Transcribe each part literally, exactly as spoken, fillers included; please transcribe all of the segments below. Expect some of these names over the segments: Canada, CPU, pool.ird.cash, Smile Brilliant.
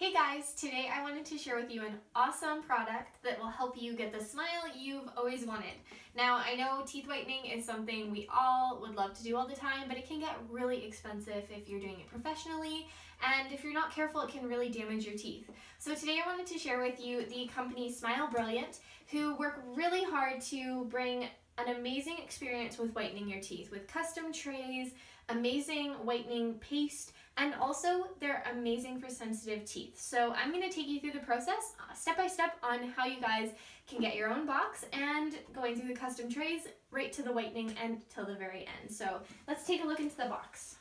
Hey guys, today I wanted to share with you an awesome product that will help you get the smile you've always wanted. Now I know teeth whitening is something we all would love to do all the time, but it can get really expensive if you're doing it professionally, and if you're not careful it can really damage your teeth. So today I wanted to share with you the company Smile Brilliant, who work really hard to bring an amazing experience with whitening your teeth with custom trays, amazing whitening paste, and also they're amazing for sensitive teeth. So I'm going to take you through the process step by step on how you guys can get your own box and going through the custom trays right to the whitening and till the very end. So let's take a look into the box.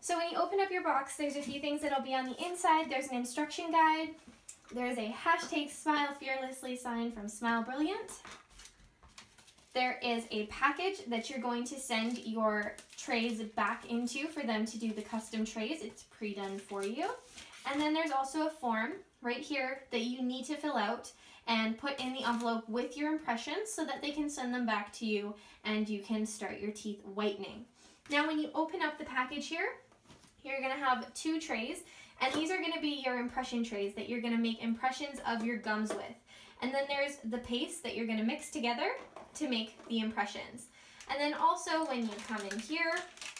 So when you open up your box, there's a few things that'll be on the inside. There's an instruction guide. There's a hashtag Smile Fearlessly sign from Smile Brilliant. There is a package that you're going to send your trays back into for them to do the custom trays. It's pre-done for you. And then there's also a form right here that you need to fill out and put in the envelope with your impressions so that they can send them back to you and you can start your teeth whitening. Now when you open up the package here, you're going to have two trays, and these are going to be your impression trays that you're going to make impressions of your gums with. And then there's the paste that you're going to mix together to make the impressions. And then also when you come in here,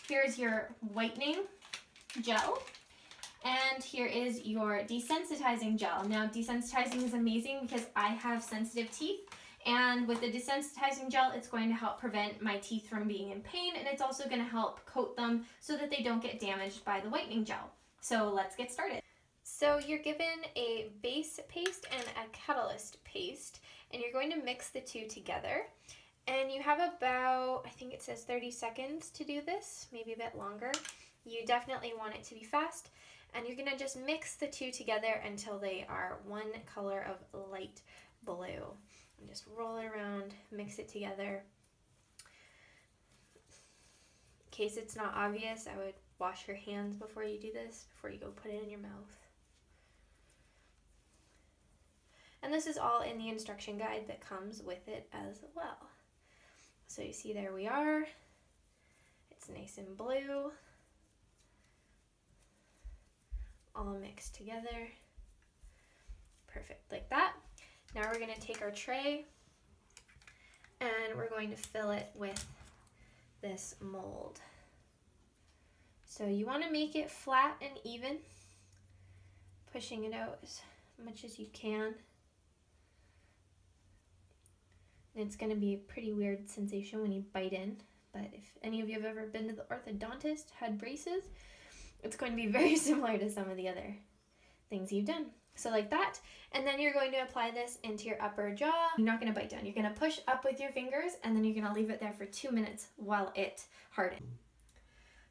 here's your whitening gel, and here is your desensitizing gel. Now desensitizing is amazing because I have sensitive teeth, and with the desensitizing gel it's going to help prevent my teeth from being in pain, and it's also going to help coat them so that they don't get damaged by the whitening gel. So let's get started. So you're given a base paste and a catalyst paste, and you're going to mix the two together. And you have about, I think it says thirty seconds to do this, maybe a bit longer. You definitely want it to be fast. And you're gonna just mix the two together until they are one color of light blue. And just roll it around, mix it together. In case it's not obvious, I would wash your hands before you do this, before you go put it in your mouth. And this is all in the instruction guide that comes with it as well. So you see there we are. It's nice and blue. All mixed together. Perfect, like that. Now we're going to take our tray and we're going to fill it with this mold. So you want to make it flat and even, pushing it out as much as you can. It's going to be a pretty weird sensation when you bite in, but if any of you have ever been to the orthodontist, had braces, it's going to be very similar to some of the other things you've done. So like that, and then you're going to apply this into your upper jaw. You're not going to bite down. You're going to push up with your fingers, and then you're going to leave it there for two minutes while it hardens.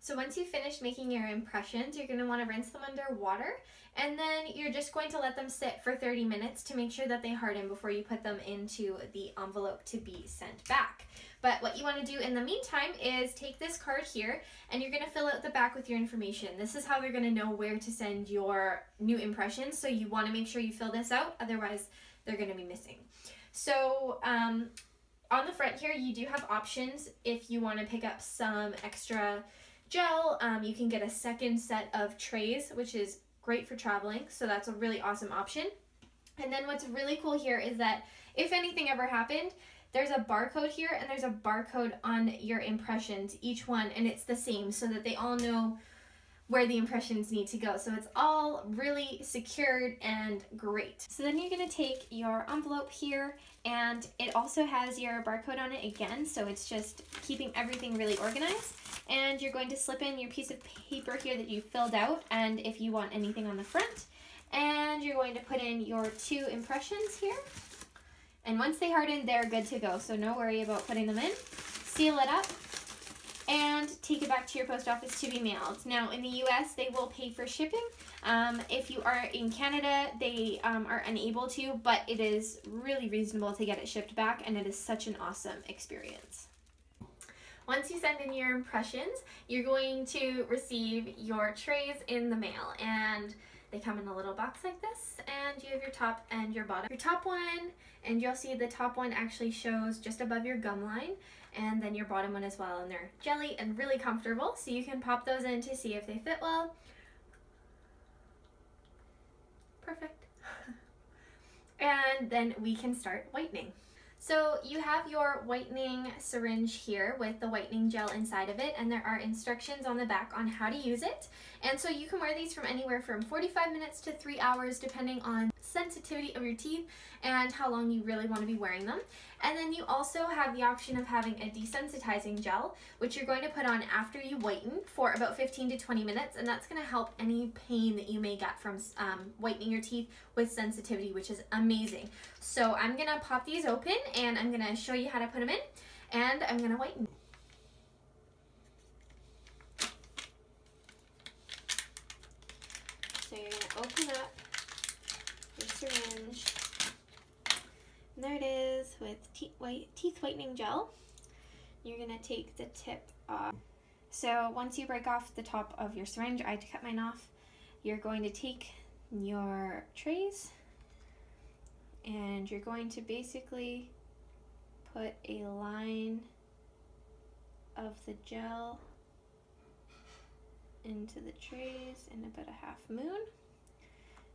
So once you've finished making your impressions, you're going to want to rinse them under water, and then you're just going to let them sit for thirty minutes to make sure that they harden before you put them into the envelope to be sent back. But what you want to do in the meantime is take this card here, and you're going to fill out the back with your information. This is how they're going to know where to send your new impressions, so you want to make sure you fill this out, otherwise they're going to be missing. So, um, on the front here you do have options if you want to pick up some extra gel. Um, you can get a second set of trays, which is great for traveling, so that's a really awesome option. And then what's really cool here is that if anything ever happened, there's a barcode here, and there's a barcode on your impressions, each one, and it's the same so that they all know where the impressions need to go. So it's all really secured and great. So then you're gonna take your envelope here, and it also has your barcode on it again, so it's just keeping everything really organized. And you're going to slip in your piece of paper here that you filled out, and if you want anything on the front, and you're going to put in your two impressions here. And once they harden, they're good to go, so no worry about putting them in. Seal it up and take it back to your post office to be mailed. Now in the U S they will pay for shipping. Um, if you are in Canada, they um, are unable to, but it is really reasonable to get it shipped back, and it is such an awesome experience. Once you send in your impressions, you're going to receive your trays in the mail, and They come in a little box like this, and you have your top and your bottom. Your top one, and you'll see the top one actually shows just above your gum line, and then your bottom one as well, and they're jelly and really comfortable, so you can pop those in to see if they fit well. Perfect. And then we can start whitening. So you have your whitening syringe here with the whitening gel inside of it, and there are instructions on the back on how to use it. And so you can wear these from anywhere from forty-five minutes to three hours depending on sensitivity of your teeth and how long you really want to be wearing them. And then you also have the option of having a desensitizing gel, which you're going to put on after you whiten for about fifteen to twenty minutes, and that's going to help any pain that you may get from um, whitening your teeth with sensitivity, which is amazing. So I'm going to pop these open and I'm going to show you how to put them in, and I'm going to whiten. So you're going to open up your syringe, and there it is with teeth, white, teeth whitening gel. You're going to take the tip off. So once you break off the top of your syringe, I had to cut mine off, you're going to take your trays and you're going to basically put a line of the gel into the trays in about a half moon.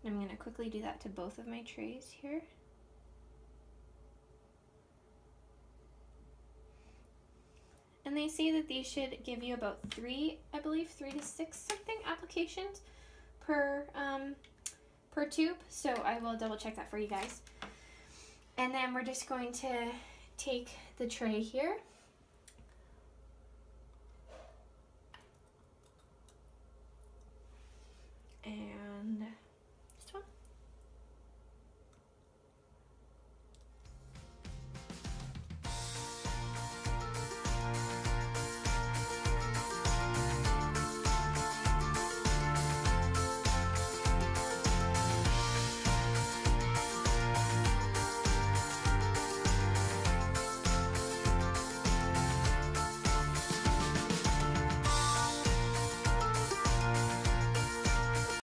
And I'm going to quickly do that to both of my trays here. And they say that these should give you about three, I believe, three to six something applications per, um, per tube. So I will double check that for you guys. And then we're just going to take the tray here